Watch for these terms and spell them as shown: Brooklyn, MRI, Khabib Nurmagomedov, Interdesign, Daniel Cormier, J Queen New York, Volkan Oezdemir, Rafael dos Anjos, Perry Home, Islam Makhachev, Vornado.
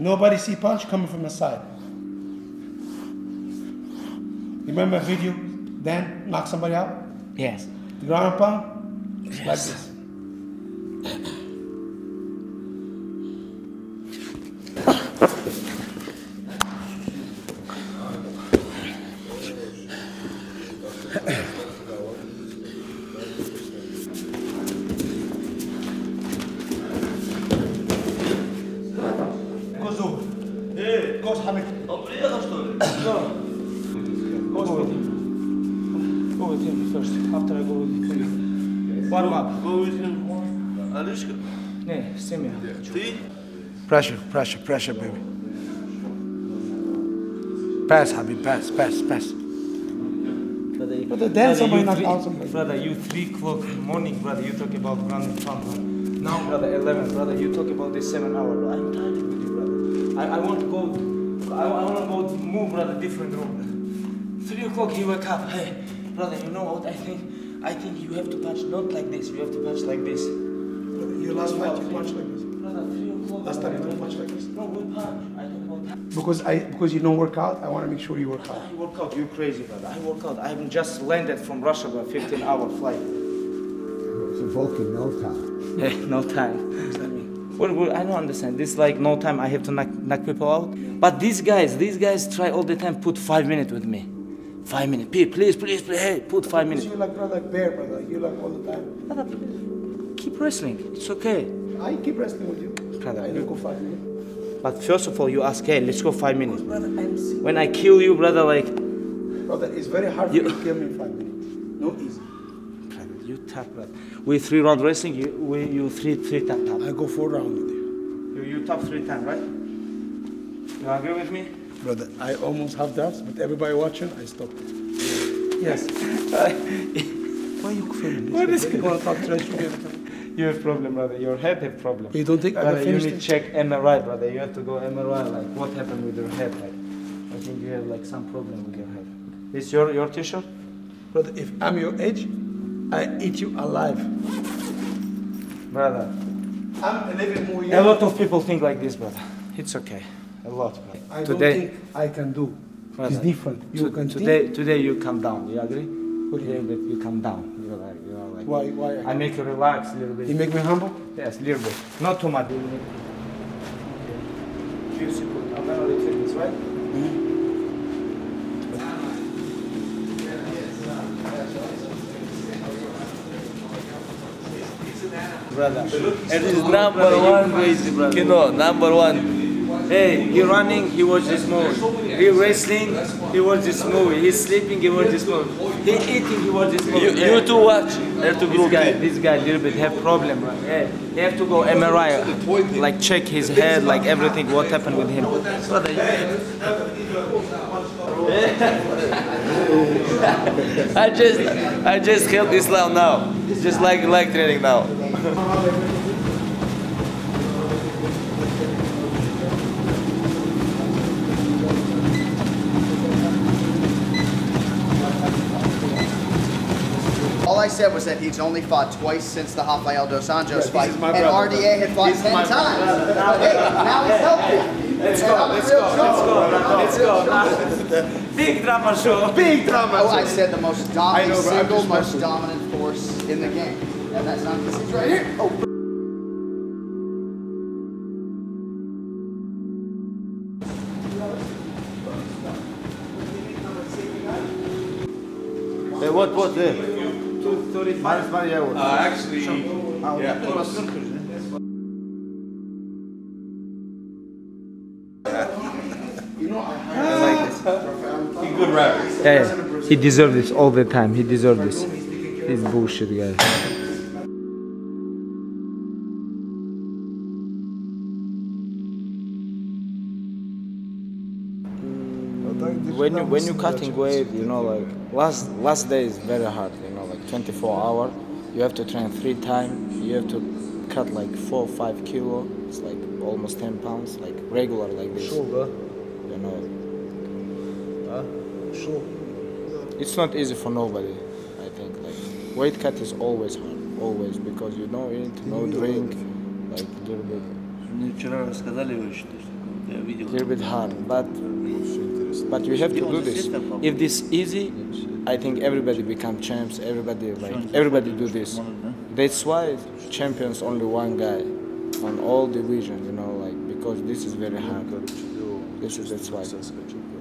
Nobody see punch coming from the side. Remember a video, Dan knocked somebody out? Yes. The ground pound? Yes. Like this. Pressure, baby. Pass, Khabib, pass. Brother, then somebody knocked out somebody. Brother, you 3 o'clock in the morning, brother, you talk about ground pound. Now, brother, 11, brother, you talk about this 7 hour. Brother. I'm tired with you, brother. I want to go, I want to go move, brother, different room. 3 o'clock, you wake up. Hey, brother, you know what I think? I think you have to punch not like this, you have to punch like this. Brother, your last fight, you punch like this. Last time you don't punch like this. No, we punch. I don't punch. Because you don't work out, I want to make sure you work out. I work out. You're crazy, brother. I work out. I just landed from Russia by 15-hour flight. It's Volkan, no time. Yeah, no time. What's that mean? Well, I don't understand. This like no time. I have to knock people out. But these guys try all the time. Put 5 minutes with me. 5 minutes. Please. Hey, put 5 minutes. You like brother, like bear, brother. You like all the time. Brother, please. Keep wrestling. It's okay. I keep wrestling with you. Brother, I go 5 minutes. But first of all, you ask, hey, let's go 5 minutes. Brother, when I kill you, brother, like... Brother, it's very hard to kill me in 5 minutes. No easy. Brother, you tap, brother. We 3-round wrestling, you three tap. I go 4 rounds with you. You tap 3 times, right? You agree with me? Brother, I almost have that, but everybody watching, I stopped. Yes. Why are you filming? What is it? You have problem, brother. Your head have problem. You don't think I brother, you need to check MRI, brother. You have to go MRI. Like, what happened with your head? Like, I think you have like some problem with your head. This your T-shirt, brother. If I'm your age, I eat you alive, brother. I'm 11 more years. A lot of people think like this, brother. It's okay. A lot, brother. I today, don't think I can do. Brother, it's different. You can today you come down. You agree? Today that you come down. Why? I make you relax a little bit. You make me humble? Yes, a little bit. Not too much. Juicy food. I'm gonna refill this, right? Brother, it is number 1 crazy, brother. You know, number 1. Hey, he running, he watch this movie. He wrestling, he watch this movie. He sleeping, he watch this movie. He eating, he watch this movie. You two watch. This guy a little bit have problem, right? Yeah. He have to go MRI, like check his head, like everything, what happened with him. Brother, I just help Islam now. Just like training now. All I said was that he's only fought twice since the Rafael dos Anjos fight, and RDA had fought 10 times. Hey, now he's helping. Let's go. Big drama show. I said the most dominant, most dominant force in the game. And that's not this right here. Oh. What there? 235. Actually, yeah. You know, I like this. He's good rapper. Yeah, he deserves this all the time. He deserves this. He's bullshit, guys. When you cutting weight, you know, like last day is very hard, you know, like 24 hours. You have to train 3 times. You have to cut like 4 or 5 kilo. It's like almost 10 pounds, like regular like this. Sure, you know. Sure. It's not easy for nobody. I think like weight cut is always hard, always, because you don't eat, no drink, like a little bit. little bit hard, but we have to do this. If this easy, I think everybody become champs. Everybody do this. That's why champions only one guy on all divisions. You know, like because this is very hard. That's why.